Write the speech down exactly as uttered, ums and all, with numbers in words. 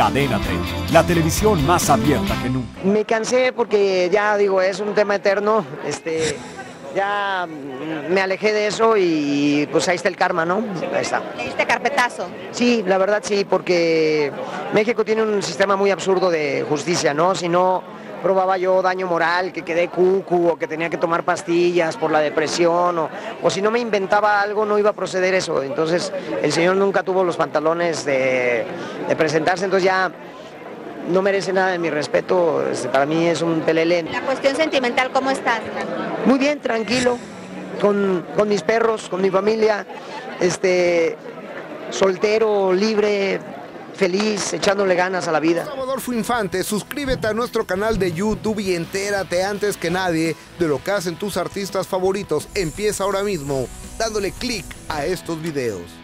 Cadena tres, la televisión más abierta que nunca. Me cansé porque ya digo, es un tema eterno, este, ya me alejé de eso y pues ahí está el karma, ¿no? Ahí está. ¿Le diste carpetazo? Sí, la verdad sí, porque México tiene un sistema muy absurdo de justicia, ¿no? Si no probaba yo daño moral, que quedé cucu o que tenía que tomar pastillas por la depresión o, o si no me inventaba algo no iba a proceder eso. Entonces el señor nunca tuvo los pantalones de, de presentarse, entonces ya no merece nada de mi respeto, este, para mí es un pelele. La cuestión sentimental, ¿cómo estás? Muy bien, tranquilo, con, con mis perros, con mi familia, este, soltero, libre, feliz, echándole ganas a la vida. Salvador Fuinfante, suscríbete a nuestro canal de YouTube y entérate antes que nadie de lo que hacen tus artistas favoritos. Empieza ahora mismo dándole clic a estos videos.